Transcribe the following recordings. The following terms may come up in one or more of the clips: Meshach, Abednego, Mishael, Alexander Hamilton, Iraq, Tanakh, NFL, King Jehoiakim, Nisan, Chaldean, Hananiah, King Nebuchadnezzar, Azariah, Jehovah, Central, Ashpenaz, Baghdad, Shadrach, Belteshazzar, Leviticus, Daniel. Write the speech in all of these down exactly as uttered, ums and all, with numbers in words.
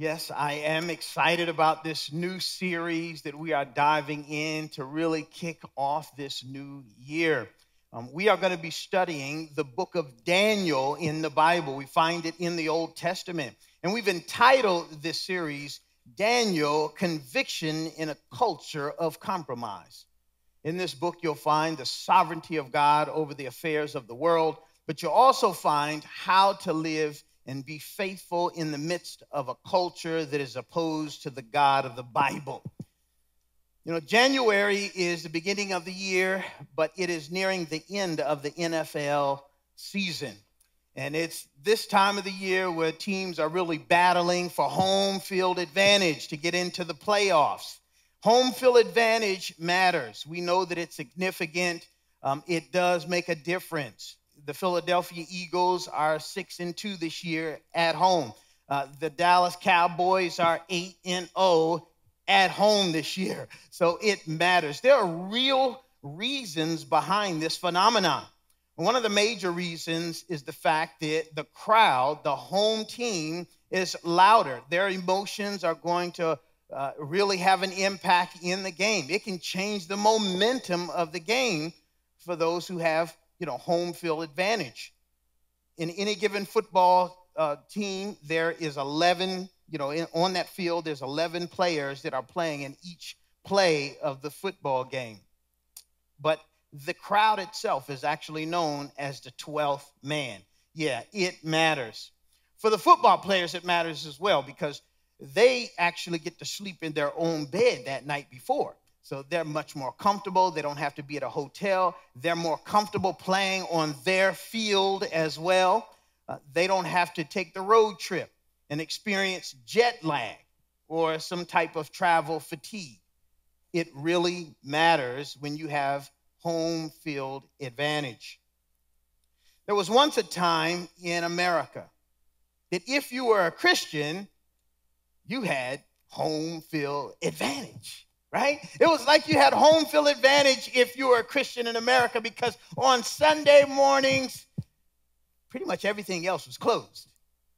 Yes, I am excited about this new series that we are diving in to really kick off this new year. Um, we are going to be studying the book of Daniel in the Bible. We find it in the Old Testament. And we've entitled this series, Daniel, Conviction in a Culture of Compromise. In this book, you'll find the sovereignty of God over the affairs of the world, but you'll also find how to live and be faithful in the midst of a culture that is opposed to the God of the Bible. You know, January is the beginning of the year, but it is nearing the end of the N F L season. And it's this time of the year where teams are really battling for home field advantage to get into the playoffs. Home field advantage matters. We know that it's significant. Um, it does make a difference. The Philadelphia Eagles are six and two this year at home. Uh, the Dallas Cowboys are eight and oh at home this year. So it matters. There are real reasons behind this phenomenon. One of the major reasons is the fact that the crowd, the home team, is louder. Their emotions are going to uh, really have an impact in the game. It can change the momentum of the game for those who have you know, home field advantage. In any given football uh, team, there is eleven, you know, in, on that field, there's eleven players that are playing in each play of the football game. But the crowd itself is actually known as the twelfth man. Yeah, it matters. For the football players, it matters as well because they actually get to sleep in their own bed that night before. So they're much more comfortable. They don't have to be at a hotel. They're more comfortable playing on their field as well. Uh, they don't have to take the road trip and experience jet lag or some type of travel fatigue. It really matters when you have home field advantage. There was once a time in America that if you were a Christian, you had home field advantage. Right? It was like you had home field advantage if you were a Christian in America because on Sunday mornings, pretty much everything else was closed.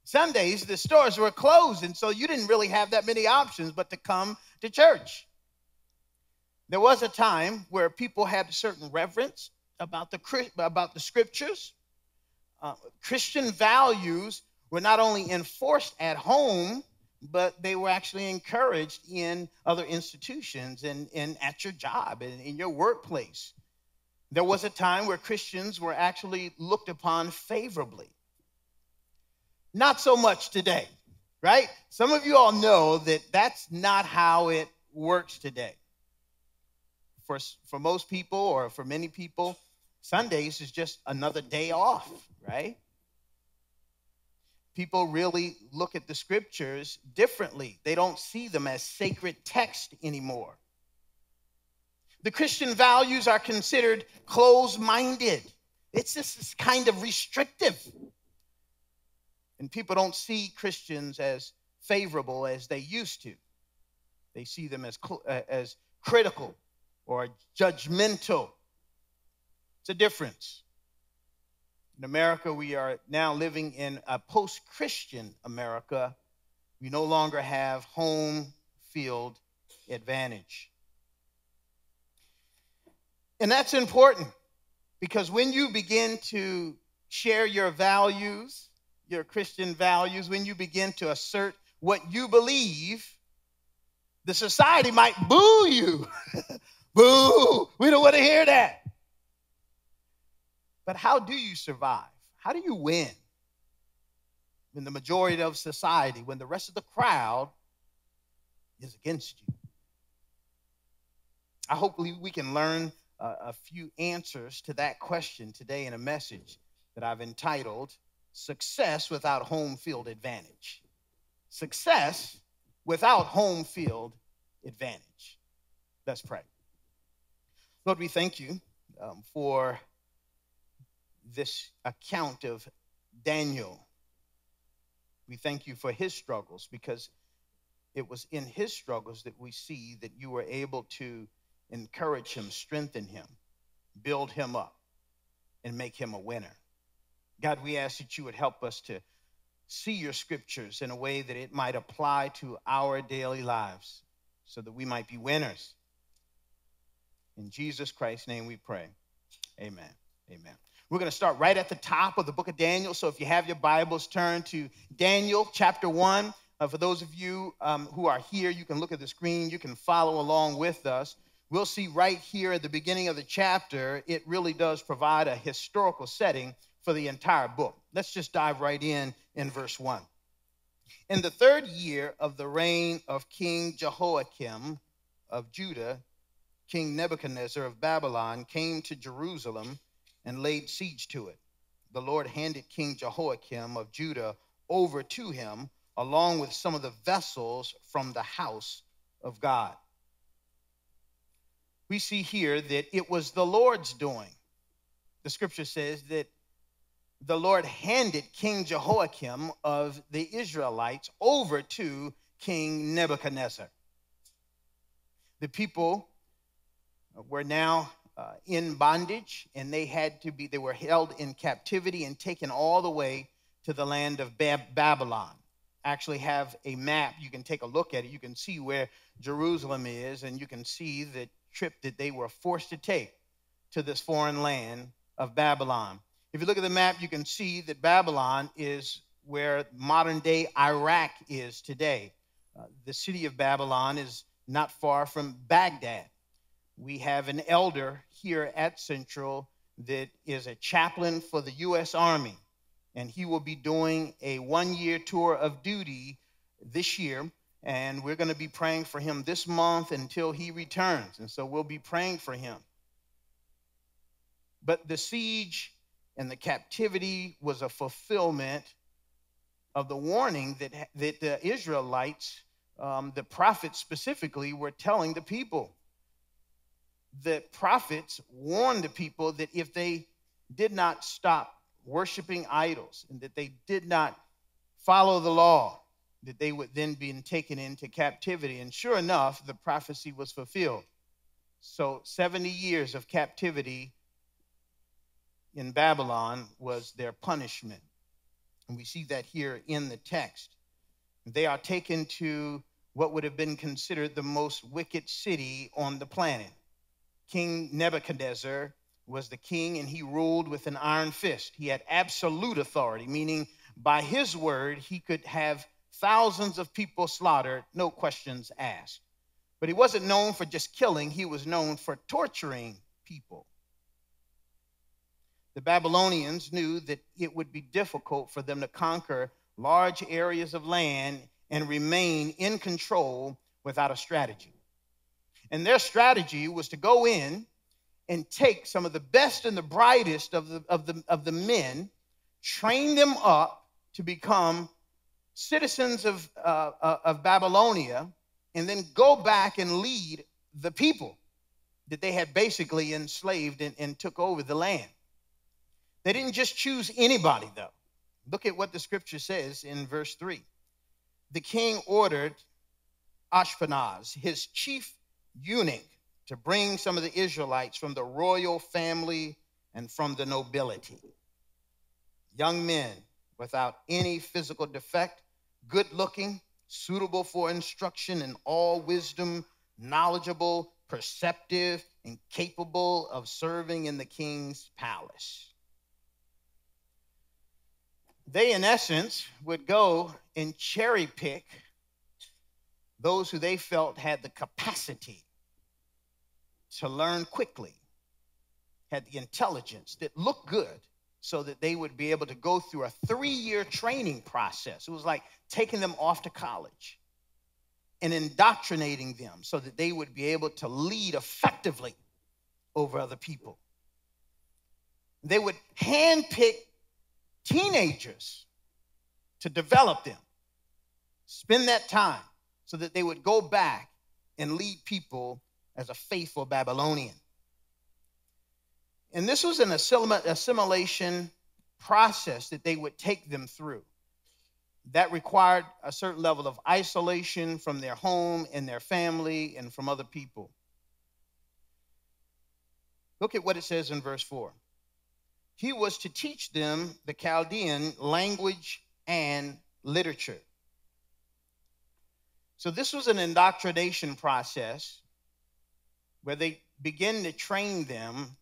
Sundays, the stores were closed, and so you didn't really have that many options but to come to church. There was a time where people had a certain reverence about the, about the scriptures. Uh, Christian values were not only enforced at home, but they were actually encouraged in other institutions and, and at your job and in your workplace. There was a time where Christians were actually looked upon favorably. Not so much today, right? Some of you all know that that's not how it works today. For, for most people or for many people, Sundays is just another day off, right? People really look at the scriptures differently. They don't see them as sacred text anymore. The Christian values are considered closed-minded. It's just this kind of restrictive. And people don't see Christians as favorable as they used to. They see them as, as critical or judgmental. It's a difference. In America, we are now living in a post-Christian America. We no longer have home field advantage. And that's important because when you begin to share your values, your Christian values, when you begin to assert what you believe, the society might boo you. Boo! We don't want to hear that. But how do you survive? How do you win when the majority of society, when the rest of the crowd is against you? I hope we can learn a few answers to that question today in a message that I've entitled, Success Without Home Field Advantage. Success without home field advantage. Let's pray. Lord, we thank you um, for this account of Daniel. We thank you for his struggles because it was in his struggles that we see that you were able to encourage him, strengthen him, build him up, and make him a winner. God, we ask that you would help us to see your scriptures in a way that it might apply to our daily lives so that we might be winners. In Jesus Christ's name we pray. Amen. Amen. We're going to start right at the top of the book of Daniel. So if you have your Bibles, turn to Daniel chapter one. Uh, for those of you um, who are here, you can look at the screen. You can follow along with us. We'll see right here at the beginning of the chapter, it really does provide a historical setting for the entire book. Let's just dive right in in verse one. In the third year of the reign of King Jehoiakim of Judah, King Nebuchadnezzar of Babylon came to Jerusalem and laid siege to it. The Lord handed King Jehoiakim of Judah over to him, along with some of the vessels from the house of God. We see here that it was the Lord's doing. The scripture says that the Lord handed King Jehoiakim of the Israelites over to King Nebuchadnezzar. The people were now uh, in bondage, and they had to be, they were held in captivity and taken all the way to the land of Bab- Babylon. Actually have a map. You can take a look at it. You can see where Jerusalem is, and you can see the trip that they were forced to take to this foreign land of Babylon. If you look at the map, you can see that Babylon is where modern-day Iraq is today. Uh, the city of Babylon is not far from Baghdad. We have an elder here at Central that is a chaplain for the U S Army, and he will be doing a one-year tour of duty this year, and we're going to be praying for him this month until he returns, and so we'll be praying for him. But the siege and the captivity was a fulfillment of the warning that, that the Israelites, um, the prophets specifically, were telling the people. The prophets warned the people that if they did not stop worshiping idols and that they did not follow the law, that they would then be taken into captivity. And sure enough, the prophecy was fulfilled. So seventy years of captivity in Babylon was their punishment. And we see that here in the text. They are taken to what would have been considered the most wicked city on the planet. King Nebuchadnezzar was the king, and he ruled with an iron fist. He had absolute authority, meaning by his word, he could have thousands of people slaughtered, no questions asked. But he wasn't known for just killing. He was known for torturing people. The Babylonians knew that it would be difficult for them to conquer large areas of land and remain in control without a strategy. And their strategy was to go in and take some of the best and the brightest of the, of the, of the men, train them up to become citizens of, uh, of Babylonia, and then go back and lead the people that they had basically enslaved and, and took over the land. They didn't just choose anybody, though. Look at what the scripture says in verse three. The king ordered Ashpenaz, his chief eunuch, to bring some of the Israelites from the royal family and from the nobility. Young men without any physical defect, good-looking, suitable for instruction in all wisdom, knowledgeable, perceptive, and capable of serving in the king's palace. They, in essence, would go and cherry-pick those who they felt had the capacity to learn quickly, had the intelligence that looked good, so that they would be able to go through a three-year training process. It was like taking them off to college and indoctrinating them so that they would be able to lead effectively over other people. They would handpick teenagers to develop them, spend that time so that they would go back and lead people as a faithful Babylonian. And this was an assimilation process that they would take them through. That required a certain level of isolation from their home and their family and from other people. Look at what it says in verse four. He was to teach them the Chaldean language and literature. So this was an indoctrination process where they began to train them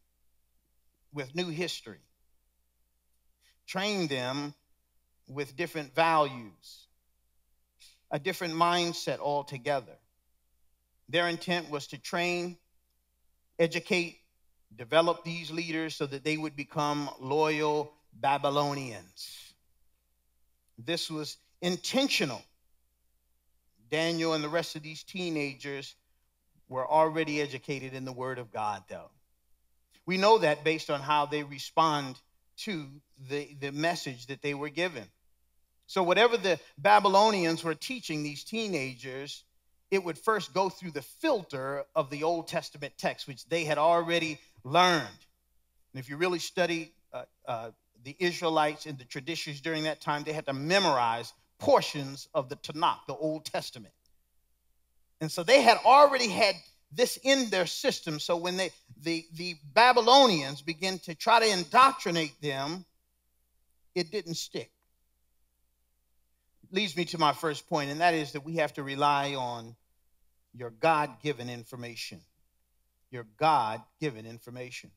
with new history, train them with different values, a different mindset altogether. Their intent was to train, educate, develop these leaders so that they would become loyal Babylonians. This was intentional. Daniel and the rest of these teenagers were already educated in the Word of God, though. We know that based on how they respond to the, the message that they were given. So whatever the Babylonians were teaching these teenagers, it would first go through the filter of the Old Testament text, which they had already learned. And if you really study uh, uh, the Israelites and the traditions during that time, they had to memorize portions of the Tanakh, the Old Testament. And so they had already had this in their system. So when they, the, the Babylonians began to try to indoctrinate them, it didn't stick. Leads me to my first point, and that is that we have to rely on your God-given information. Your God-given information.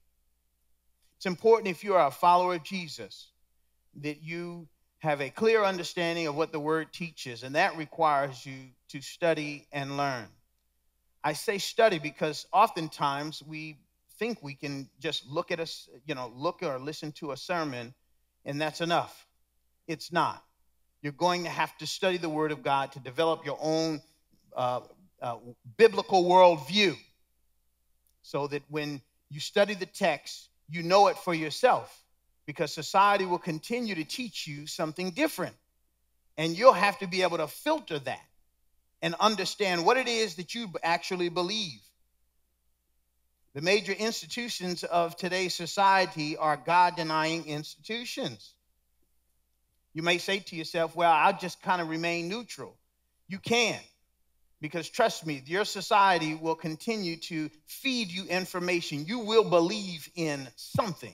It's important, if you are a follower of Jesus, that you have a clear understanding of what the Word teaches, and that requires you to study and learn. I say study because oftentimes we think we can just look at us, you know, look or listen to a sermon, and that's enough. It's not. You're going to have to study the Word of God to develop your own uh, uh, biblical worldview so that when you study the text, you know it for yourself, because society will continue to teach you something different. And you'll have to be able to filter that and understand what it is that you actually believe. The major institutions of today's society are God-denying institutions. You may say to yourself, well, I'll just kind of remain neutral. You can, because trust me, your society will continue to feed you information. You will believe in something.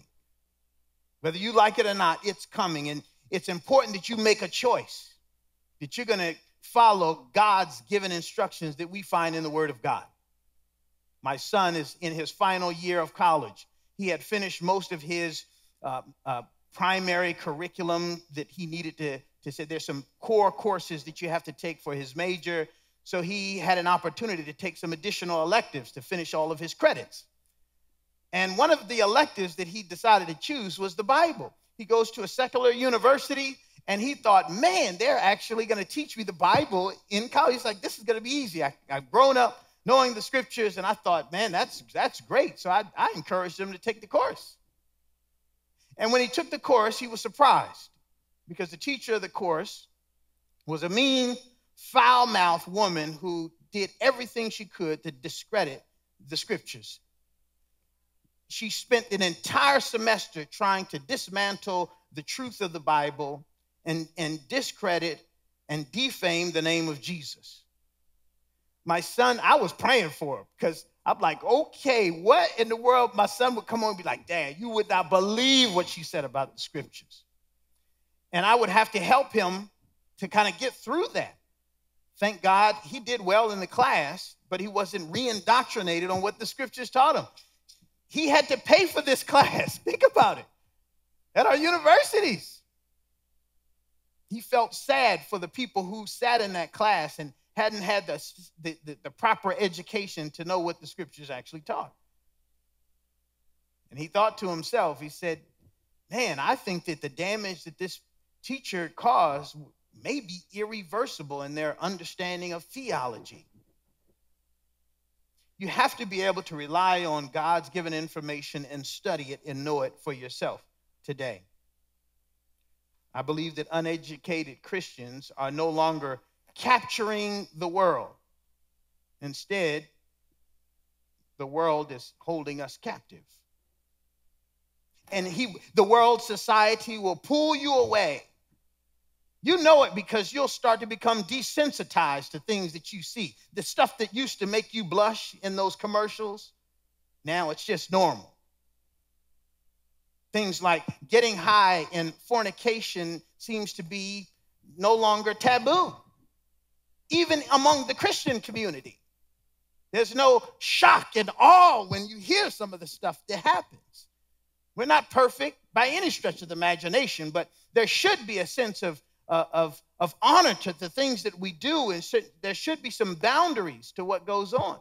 Whether you like it or not, it's coming. And it's important that you make a choice, that you're going to follow God's given instructions that we find in the Word of God. My son is in his final year of college. He had finished most of his uh, uh primary curriculum that he needed to, to say there's some core courses that you have to take for his major. So he had an opportunity to take some additional electives to finish all of his credits. And one of the electives that he decided to choose was the Bible. He goes to a secular university and he thought, man, they're actually going to teach me the Bible in college. He's like, this is going to be easy. I, I've grown up knowing the scriptures, and I thought, man, that's, that's great. So I, I encouraged him to take the course. And when he took the course, he was surprised because the teacher of the course was a mean, foul-mouthed woman who did everything she could to discredit the scriptures. She spent an entire semester trying to dismantle the truth of the Bible and, and discredit and defame the name of Jesus. My son, I was praying for him because I'm like, okay, what in the world? My son would come on and be like, Dad, you would not believe what she said about the scriptures. And I would have to help him to kind of get through that. Thank God he did well in the class, but he wasn't re-indoctrinated on what the scriptures taught him. He had to pay for this class. Think about it. At our universities. He felt sad for the people who sat in that class and hadn't had the, the, the proper education to know what the scriptures actually taught. And he thought to himself, he said, man, I think that the damage that this teacher caused may be irreversible in their understanding of theology. You have to be able to rely on God's given information and study it and know it for yourself today. I believe that uneducated Christians are no longer capturing the world. Instead, the world is holding us captive. And he, the world society will pull you away. You know it because you'll start to become desensitized to things that you see. The stuff that used to make you blush in those commercials, now it's just normal. Things like getting high and fornication seems to be no longer taboo, even among the Christian community. There's no shock and awe when you hear some of the stuff that happens. We're not perfect by any stretch of the imagination, but there should be a sense of, uh, of, of honor to the things that we do, and should, there should be some boundaries to what goes on.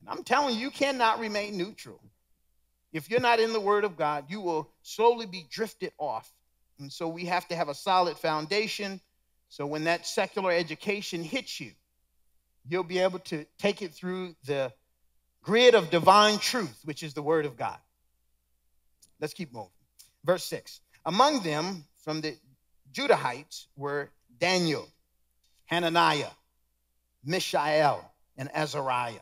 And I'm telling you, you cannot remain neutral. If you're not in the Word of God, you will slowly be drifted off. And so we have to have a solid foundation, so when that secular education hits you, you'll be able to take it through the grid of divine truth, which is the Word of God. Let's keep moving. Verse six. Among them from the Judahites were Daniel, Hananiah, Mishael, and Azariah.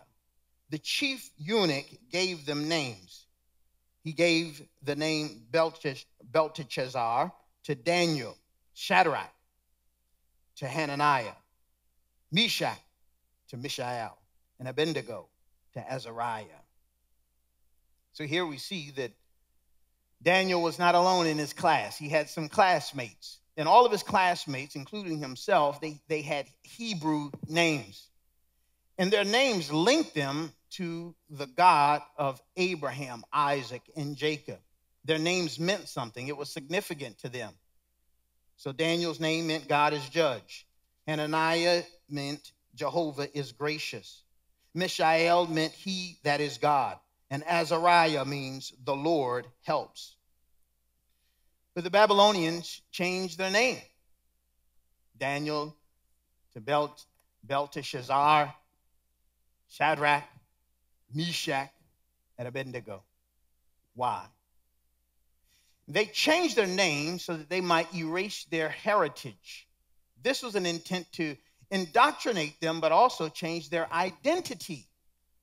The chief eunuch gave them names. He gave the name Belteshazzar to Daniel, Shadrach to Hananiah, Meshach to Mishael, and Abednego to Azariah. So here we see that Daniel was not alone in his class. He had some classmates. And all of his classmates, including himself, they, they had Hebrew names. And their names linked them to the God of Abraham, Isaac, and Jacob. Their names meant something. It was significant to them. So Daniel's name meant God is judge. Hananiah meant Jehovah is gracious. Mishael meant he that is God. And Azariah means the Lord helps. But the Babylonians changed their name. Daniel to Belt, Belteshazzar, Shadrach, Meshach, and Abednego. Why? They changed their name so that they might erase their heritage. This was an intent to indoctrinate them, but also change their identity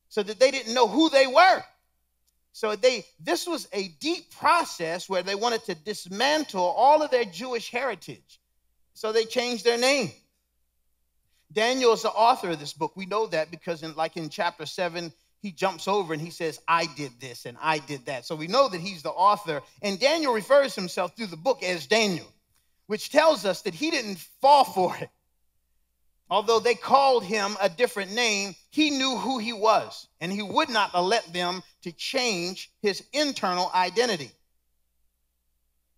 so that they didn't know who they were. So they, this was a deep process where they wanted to dismantle all of their Jewish heritage. So they changed their name. Daniel is the author of this book. We know that because in, like in chapter seven, he jumps over and he says, I did this and I did that. So we know that he's the author. And Daniel refers himself through the book as Daniel, which tells us that he didn't fall for it. Although they called him a different name, he knew who he was, and he would not let them to change his internal identity.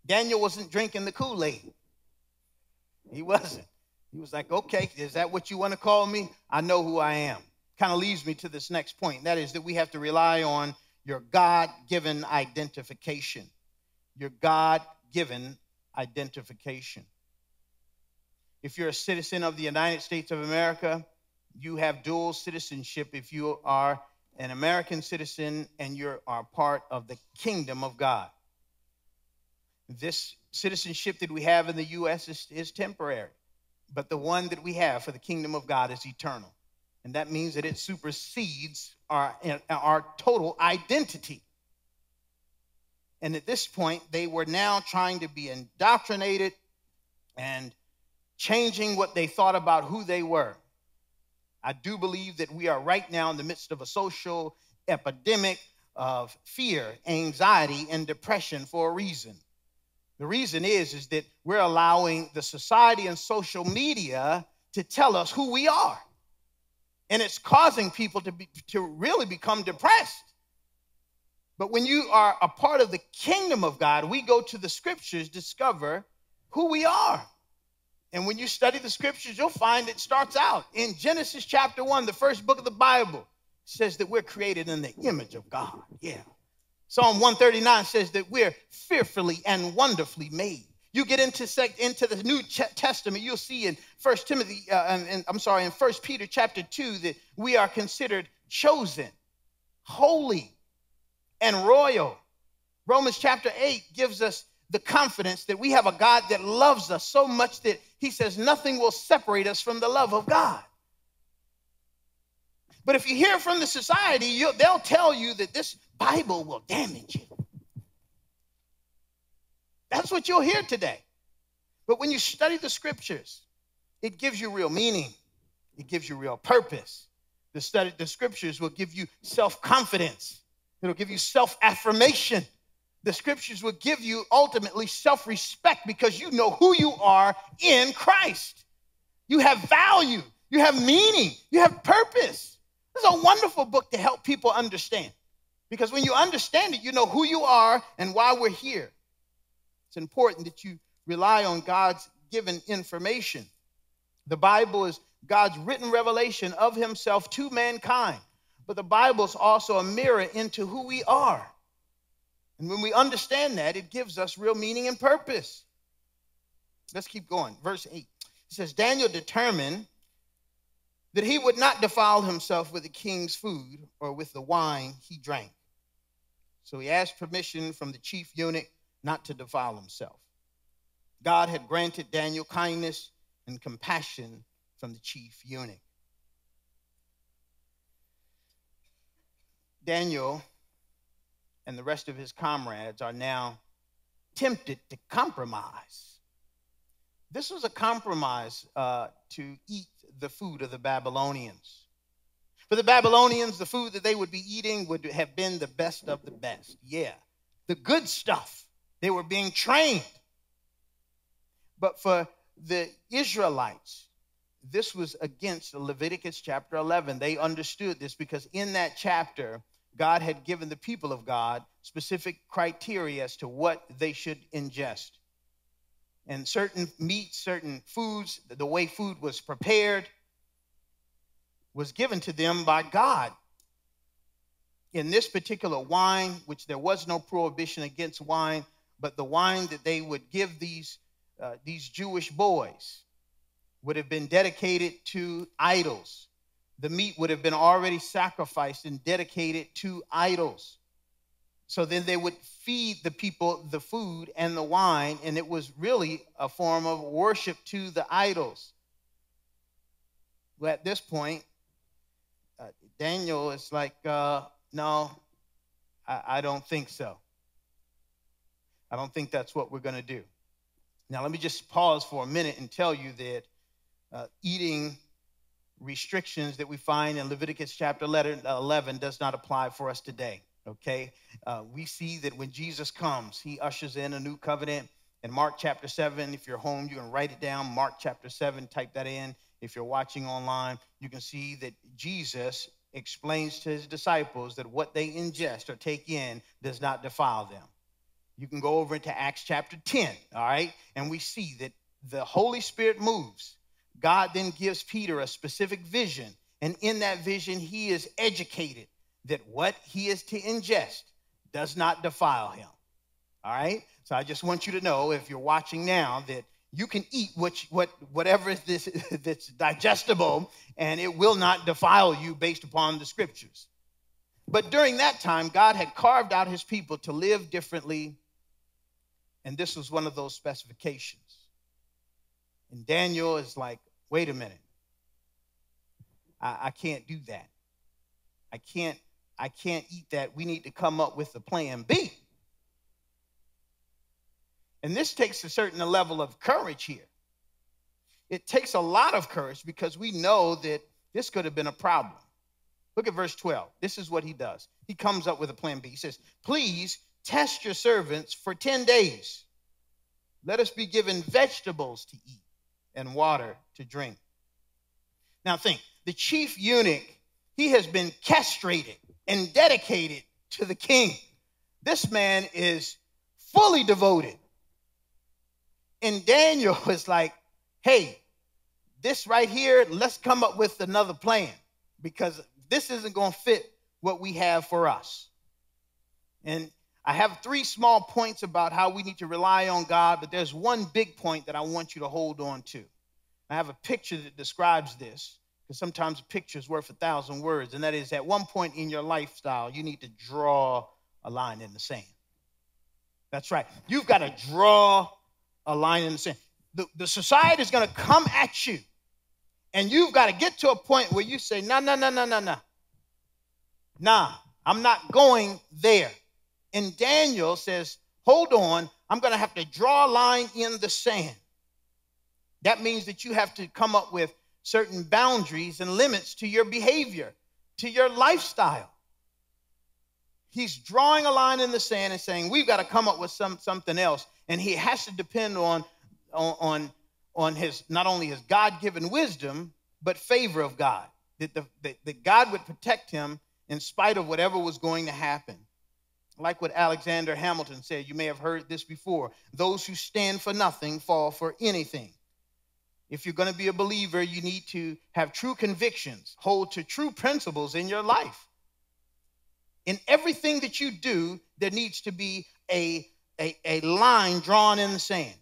Daniel wasn't drinking the Kool-Aid. He wasn't. He was like, okay, is that what you want to call me? I know who I am. Kind of leads me to this next point. That is that we have to rely on your God-given identification. Your God-given identification. If you're a citizen of the United States of America, you have dual citizenship if you are an American citizen and you are part of the kingdom of God. This citizenship that we have in the U S is, is temporary, but the one that we have for the kingdom of God is eternal. And that means that it supersedes our, our total identity. And at this point, they were now trying to be indoctrinated and changing what they thought about who they were. I do believe that we are right now in the midst of a social epidemic of fear, anxiety, and depression for a reason. The reason is, is that we're allowing the society and social media to tell us who we are. And it's causing people to, be, to really become depressed. But when you are a part of the kingdom of God, we go to the scriptures, discover who we are. And when you study the scriptures, you'll find it starts out in Genesis chapter one, the first book of the Bible, says that we're created in the image of God. Yeah. Psalm one thirty-nine says that we're fearfully and wonderfully made. You get into, into the New Testament, you'll see in First Timothy, uh, and, I'm sorry, in First Peter chapter two, that we are considered chosen, holy, and royal. Romans chapter eight gives us the confidence that we have a God that loves us so much that he says nothing will separate us from the love of God. But if you hear from the society, you, they'll tell you that this Bible will damage you. That's what you'll hear today. But when you study the scriptures, it gives you real meaning. It gives you real purpose. The study, the scriptures will give you self-confidence. It'll give you self-affirmation. The scriptures will give you ultimately self-respect because you know who you are in Christ. You have value. You have meaning. You have purpose. This is a wonderful book to help people understand, because when you understand it, you know who you are and why we're here. It's important that you rely on God's given information. The Bible is God's written revelation of himself to mankind, but the Bible is also a mirror into who we are. And when we understand that, it gives us real meaning and purpose. Let's keep going. Verse eight, it says, Daniel determined that he would not defile himself with the king's food or with the wine he drank. So he asked permission from the chief eunuch not to defile himself. God had granted Daniel kindness and compassion from the chief eunuch. Daniel and the rest of his comrades are now tempted to compromise. This was a compromise uh, to eat the food of the Babylonians. For the Babylonians, the food that they would be eating would have been the best of the best. Yeah, the good stuff. They were being trained. But for the Israelites, this was against Leviticus chapter eleven. They understood this because in that chapter, God had given the people of God specific criteria as to what they should ingest. And certain meats, certain foods, the way food was prepared was given to them by God. In this particular wine, which there was no prohibition against wine, but the wine that they would give these Uh, these Jewish boys would have been dedicated to idols. The meat would have been already sacrificed and dedicated to idols. So then they would feed the people the food and the wine, and it was really a form of worship to the idols. Well, at this point, uh, Daniel is like, uh, no, I, I don't think so. I don't think that's what we're going to do. Now, let me just pause for a minute and tell you that uh, eating restrictions that we find in Leviticus chapter eleven does not apply for us today, okay? Uh, we see that when Jesus comes, he ushers in a new covenant. In Mark chapter seven, if you're home, you can write it down. Mark chapter seven, type that in. If you're watching online, you can see that Jesus explains to his disciples that what they ingest or take in does not defile them. You can go over into Acts chapter ten, all right? And we see that the Holy Spirit moves. God then gives Peter a specific vision. And in that vision, he is educated that what he is to ingest does not defile him, all right? So I just want you to know, if you're watching now, that you can eat what, what, whatever this, that's digestible, and it will not defile you based upon the scriptures. But during that time, God had carved out his people to live differently, and this was one of those specifications. And Daniel is like, wait a minute. I, I can't do that. I can't, I can't eat that. We need to come up with a plan B. And this takes a certain level of courage here. It takes a lot of courage because we know that this could have been a problem. Look at verse twelve. This is what he does. He comes up with a plan B. He says, please test your servants for ten days. Let us be given vegetables to eat and water to drink. Now think, the chief eunuch, he has been castrated and dedicated to the king. This man is fully devoted. And Daniel is like, hey, this right here, let's come up with another plan, because this isn't going to fit what we have for us. And I have three small points about how we need to rely on God, but there's one big point that I want you to hold on to. I have a picture that describes this, because sometimes a picture is worth a thousand words, and that is, at one point in your lifestyle, you need to draw a line in the sand. That's right. You've got to draw a line in the sand. The, the society is going to come at you. And you've got to get to a point where you say, no, no, no, no, no, no. Nah, I'm not going there. And Daniel says, hold on, I'm going to have to draw a line in the sand. That means that you have to come up with certain boundaries and limits to your behavior, to your lifestyle. he's drawing a line in the sand and saying, we've got to come up with some, something else. And he has to depend on, on, on his, not only his God-given wisdom, but favor of God, that, the, that, that God would protect him in spite of whatever was going to happen. Like what Alexander Hamilton said, you may have heard this before, those who stand for nothing fall for anything. If you're going to be a believer, you need to have true convictions, hold to true principles in your life. In everything that you do, there needs to be a, a, a line drawn in the sand.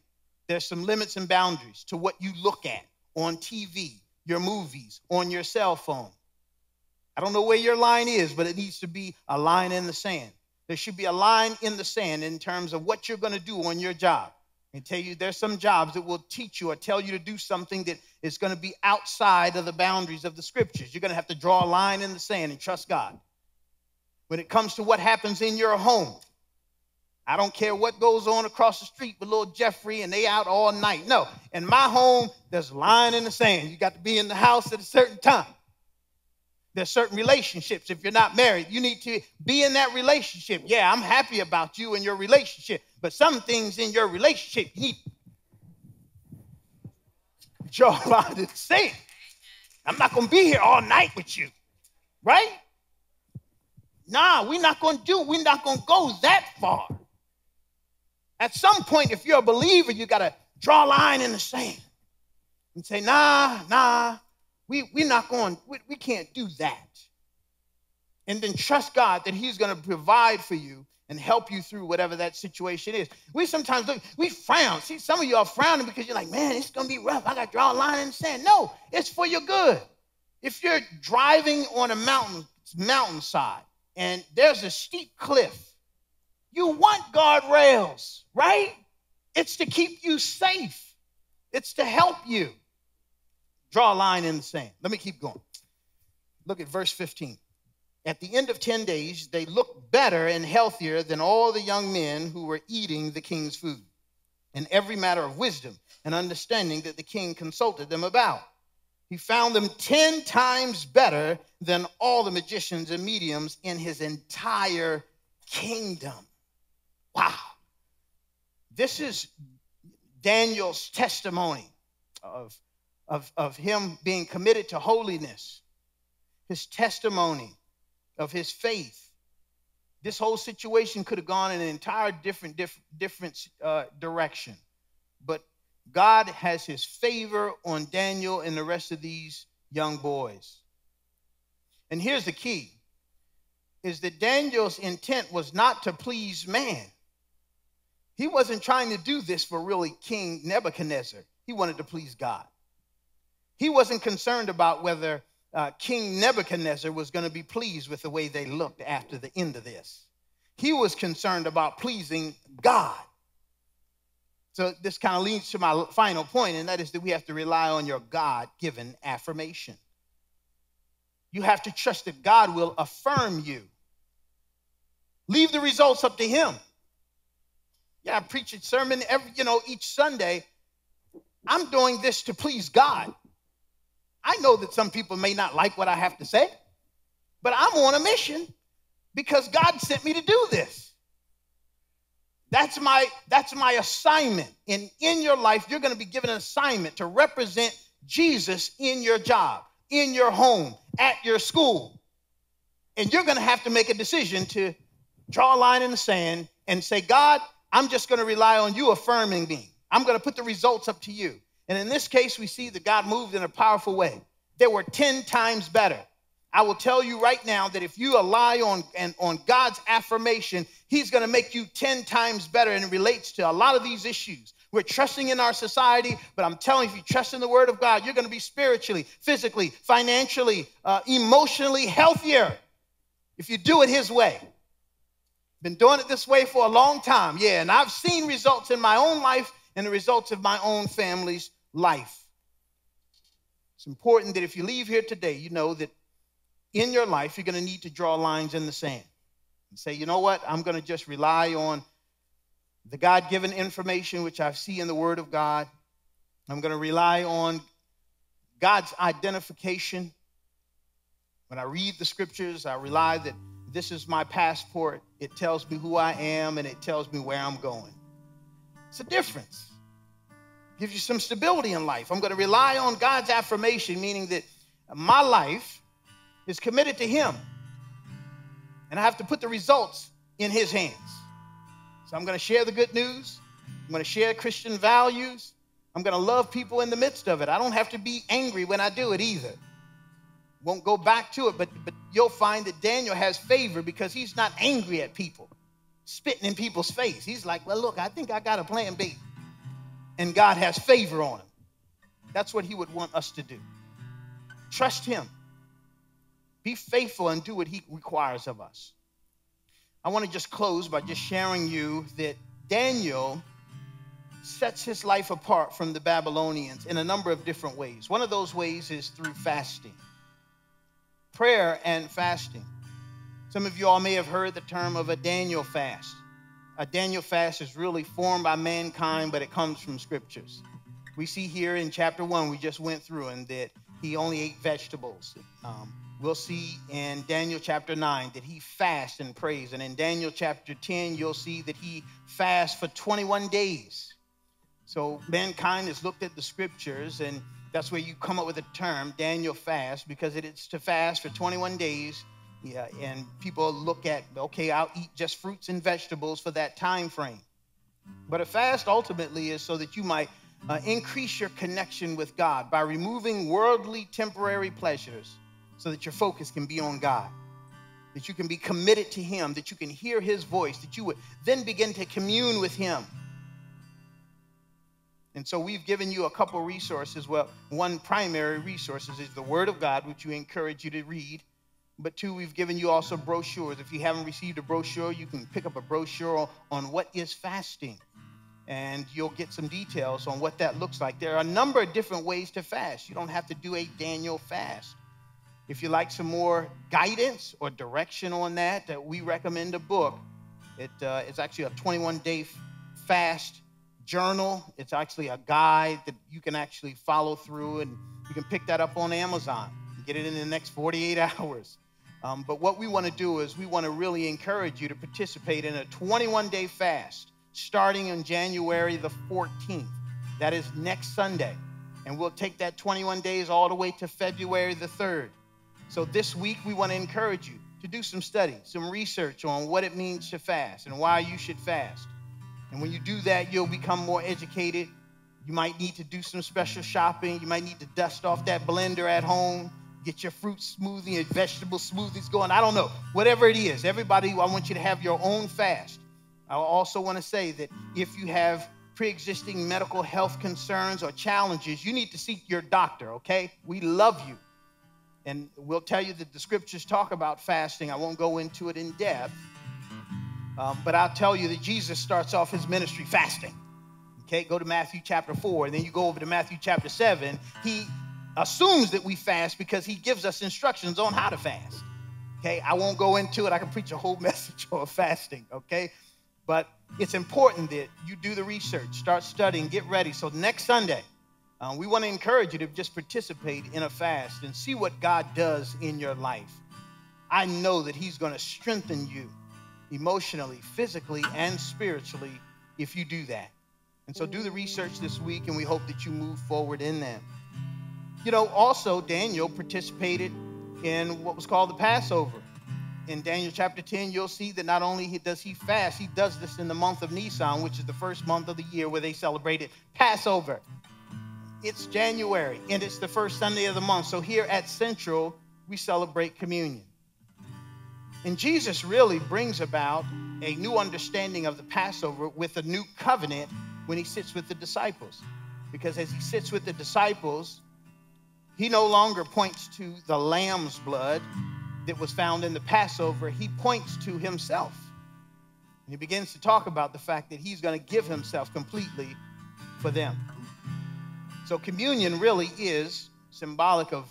There's some limits and boundaries to what you look at on T V, your movies, on your cell phone. I don't know where your line is, but it needs to be a line in the sand. There should be a line in the sand in terms of what you're going to do on your job. And tell you there's some jobs that will teach you or tell you to do something that is going to be outside of the boundaries of the scriptures. You're going to have to draw a line in the sand and trust God. When it comes to what happens in your home, I don't care what goes on across the street with little Jeffrey and they out all night. No, in my home, there's a line in the sand. You got to be in the house at a certain time. There's certain relationships. If you're not married, you need to be in that relationship. Yeah, I'm happy about you and your relationship, but some things in your relationship, you need to draw a line in the sand. I'm not going to be here all night with you, right? Nah, we're not going to do, we're not going to go that far. At some point, if you're a believer, you got to draw a line in the sand and say, nah, nah. We, we're not going, we, we can't do that. And then trust God that he's going to provide for you and help you through whatever that situation is. We sometimes look, we frown. See, some of you are frowning because you're like, man, it's going to be rough. I got to draw a line in the sand. No, it's for your good. If you're driving on a mountain mountainside and there's a steep cliff, you want guardrails, right? It's to keep you safe. It's to help you. Draw a line in the sand. Let me keep going. Look at verse fifteen. At the end of ten days, they looked better and healthier than all the young men who were eating the king's food, in every matter of wisdom and understanding that the king consulted them about. He found them ten times better than all the magicians and mediums in his entire kingdom. Wow. This is Daniel's testimony of Of, of him being committed to holiness, his testimony of his faith. This whole situation could have gone in an entire different, diff, different uh, direction. But God has his favor on Daniel and the rest of these young boys. And here's the key, is that Daniel's intent was not to please man. He wasn't trying to do this for really King Nebuchadnezzar. He wanted to please God. He wasn't concerned about whether uh, King Nebuchadnezzar was going to be pleased with the way they looked after the end of this. He was concerned about pleasing God. So this kind of leads to my final point, and that is that we have to rely on your God-given affirmation. You have to trust that God will affirm you. Leave the results up to him. Yeah, I preach a sermon every, you know, each Sunday. I'm doing this to please God. I know that some people may not like what I have to say, but I'm on a mission because God sent me to do this. That's my, that's my assignment. And in your life, you're going to be given an assignment to represent Jesus in your job, in your home, at your school. And you're going to have to make a decision to draw a line in the sand and say, God, I'm just going to rely on you affirming me. I'm going to put the results up to you. And in this case, we see that God moved in a powerful way. They were ten times better. I will tell you right now that if you rely on, and on God's affirmation, he's going to make you ten times better, and it relates to a lot of these issues. We're trusting in our society, but I'm telling you, if you trust in the word of God, you're going to be spiritually, physically, financially, uh, emotionally healthier if you do it his way. Been doing it this way for a long time. Yeah, and I've seen results in my own life and the results of my own family's life. It's important that if you leave here today, you know that in your life, you're going to need to draw lines in the sand and say, you know what? I'm going to just rely on the God-given information, which I see in the word of God. I'm going to rely on God's identification. When I read the scriptures, I rely that this is my passport. It tells me who I am and it tells me where I'm going. It's a difference. Gives you some stability in life. I'm going to rely on God's affirmation, meaning that my life is committed to him. And I have to put the results in his hands. So I'm going to share the good news. I'm going to share Christian values. I'm going to love people in the midst of it. I don't have to be angry when I do it either. Won't go back to it, but, but you'll find that Daniel has favor because he's not angry at people, spitting in people's face. He's like, well, look, I think I got a plan B. And God has favor on him. That's what he would want us to do. Trust him. Be faithful and do what he requires of us. I want to just close by just sharing you that Daniel sets his life apart from the Babylonians in a number of different ways. One of those ways is through fasting. Prayer and fasting. Some of you all may have heard the term of a Daniel fast. A Daniel fast is really formed by mankind, but it comes from scriptures. We see here in chapter one, we just went through, and that he only ate vegetables. Um, we'll see in Daniel chapter nine that he fasts and prays. And in Daniel chapter ten, you'll see that he fasts for twenty-one days. So mankind has looked at the scriptures, and that's where you come up with the term Daniel fast, because it's to fast for twenty-one days. Yeah, and people look at, okay, I'll eat just fruits and vegetables for that time frame. But a fast ultimately is so that you might uh, increase your connection with God by removing worldly temporary pleasures so that your focus can be on God, that you can be committed to him, that you can hear his voice, that you would then begin to commune with him. And so we've given you a couple resources. Well, one primary resource is the Word of God, which we encourage you to read. But two, we've given you also brochures. If you haven't received a brochure, you can pick up a brochure on what is fasting, and you'll get some details on what that looks like. There are a number of different ways to fast. You don't have to do a Daniel fast. If you like some more guidance or direction on that, uh, we recommend a book. It uh, is actually a twenty-one day fast journal. It's actually a guide that you can actually follow through, and you can pick that up on Amazon. You get it in the next forty-eight hours. Um, but what we want to do is we want to really encourage you to participate in a twenty-one day fast starting on January the fourteenth. That is next Sunday. And we'll take that twenty-one days all the way to February the third. So this week, we want to encourage you to do some study, some research on what it means to fast and why you should fast. And when you do that, you'll become more educated. You might need to do some special shopping. You might need to dust off that blender at home. Get your fruit smoothie and vegetable smoothies going. I don't know. Whatever it is, everybody, I want you to have your own fast. I also want to say that if you have pre-existing medical health concerns or challenges, you need to seek your doctor, okay? We love you. And we'll tell you that the scriptures talk about fasting. I won't go into it in depth, um, but I'll tell you that Jesus starts off his ministry fasting, okay? Go to Matthew chapter four, and then you go over to Matthew chapter seven. He assumes that we fast because he gives us instructions on how to fast. Okay, I won't go into it. I can preach a whole message on fasting, okay? But it's important that you do the research, start studying, get ready. So next Sunday, uh, we want to encourage you to just participate in a fast and see what God does in your life. I know that he's going to strengthen you emotionally, physically, and spiritually if you do that. And so do the research this week, and we hope that you move forward in that. You know, also Daniel participated in what was called the Passover. In Daniel chapter ten, you'll see that not only does he fast, he does this in the month of Nisan, which is the first month of the year where they celebrated Passover. It's January, and it's the first Sunday of the month. So here at Central, we celebrate communion. And Jesus really brings about a new understanding of the Passover with a new covenant when he sits with the disciples. Because as he sits with the disciples, he no longer points to the lamb's blood that was found in the Passover. He points to himself. And he begins to talk about the fact that he's going to give himself completely for them. So communion really is symbolic of,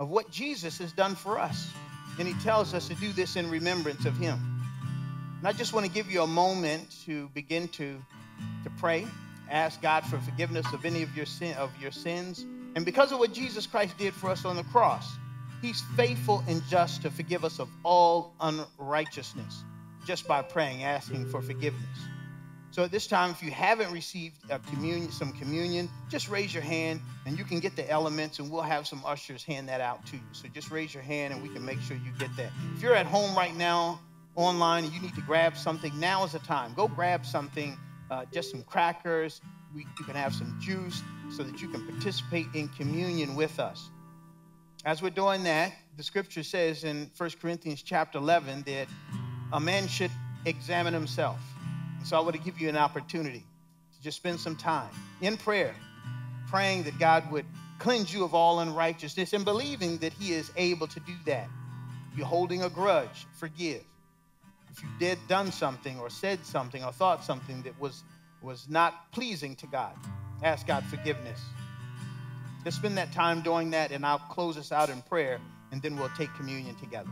of what Jesus has done for us. And he tells us to do this in remembrance of him. And I just want to give you a moment to begin to, to pray, ask God for forgiveness of any of your, sin, of your sins. And because of what Jesus Christ did for us on the cross, He's faithful and just to forgive us of all unrighteousness just by praying, asking for forgiveness. So at this time, if you haven't received a communion, some communion, just raise your hand and you can get the elements and we'll have some ushers hand that out to you. So just raise your hand and we can make sure you get that. If you're at home right now, online, and you need to grab something, now is the time. Go grab something, uh, just some crackers. We, you can have some juice so that you can participate in communion with us. As we're doing that, the scripture says in First Corinthians chapter eleven that a man should examine himself. So I want to give you an opportunity to just spend some time in prayer, praying that God would cleanse you of all unrighteousness and believing that he is able to do that. If you're holding a grudge, forgive. If you did done something or said something or thought something that was, was not pleasing to God, ask God forgiveness. Let's spend that time doing that, and I'll close us out in prayer, and then we'll take communion together.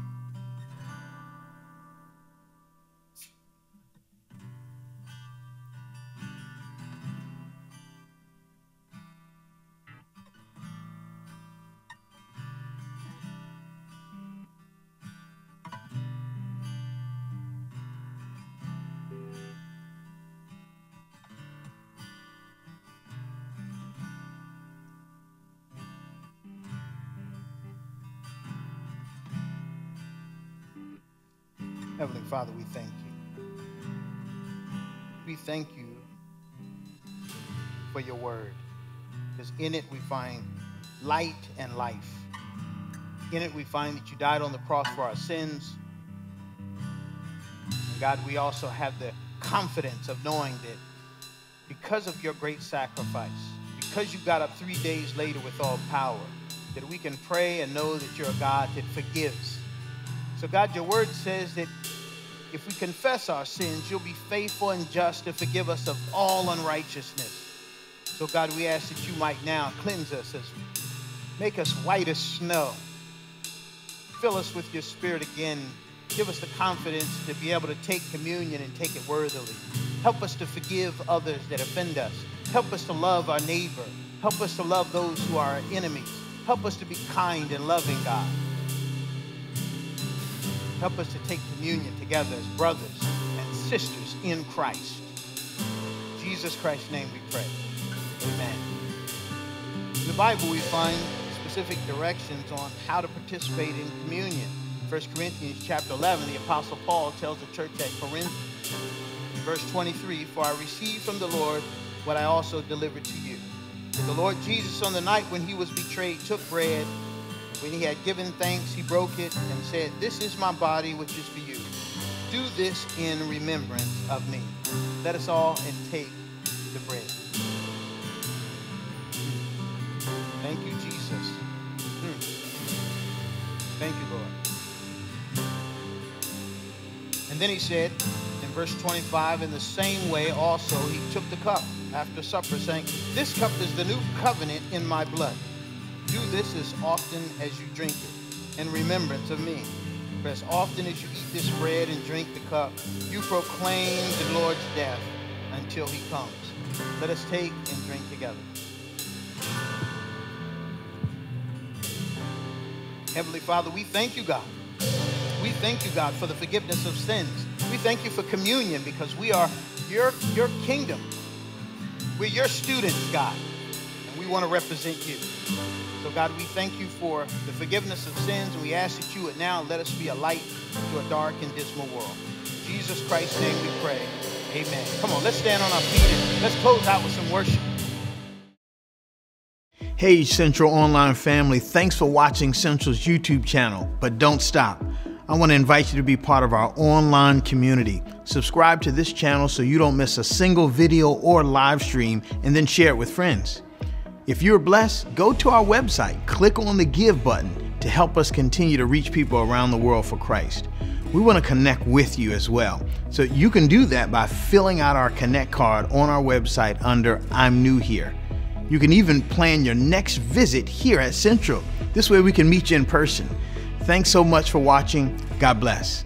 Heavenly Father, we thank you. We thank you for your word, because in it we find light and life. In it we find that you died on the cross for our sins. And God, we also have the confidence of knowing that because of your great sacrifice, because you got up three days later with all power, that we can pray and know that you're a God that forgives. So God, your word says that if we confess our sins, you'll be faithful and just to forgive us of all unrighteousness. So God, we ask that you might now cleanse us, as make us white as snow. Fill us with your spirit again. Give us the confidence to be able to take communion and take it worthily. Help us to forgive others that offend us. Help us to love our neighbor. Help us to love those who are our enemies. Help us to be kind and loving, God. Help us to take communion together as brothers and sisters in Christ. In Jesus Christ's name we pray. Amen. In the Bible, we find specific directions on how to participate in communion. First Corinthians chapter eleven, the Apostle Paul tells the church at Corinth, verse twenty-three, "For I received from the Lord what I also delivered to you. That the Lord Jesus, on the night when he was betrayed, took bread. When he had given thanks, he broke it and said, 'This is my body, which is for you. Do this in remembrance of me.'" Let us all and take the bread. Thank you, Jesus. Mm. Thank you, Lord. And then he said in verse twenty-five, "In the same way also he took the cup after supper, saying, 'This cup is the new covenant in my blood. Do this as often as you drink it in remembrance of me. For as often as you eat this bread and drink the cup, you proclaim the Lord's death until he comes.'" Let us take and drink together. Heavenly Father, we thank you, God. We thank you, God, for the forgiveness of sins. We thank you for communion, because we are your, your kingdom. We're your students, God, and we want to represent you. So, God, we thank you for the forgiveness of sins, and we ask that you would now let us be a light to a dark and dismal world. In Jesus Christ's name we pray. Amen. Come on, let's stand on our feet and let's close out with some worship. Hey, Central Online family, thanks for watching Central's YouTube channel, but don't stop. I want to invite you to be part of our online community. Subscribe to this channel so you don't miss a single video or live stream, and then share it with friends. If you're blessed, go to our website, click on the Give button to help us continue to reach people around the world for Christ. We want to connect with you as well. So you can do that by filling out our Connect card on our website under I'm New Here. You can even plan your next visit here at Central. This way we can meet you in person. Thanks so much for watching. God bless.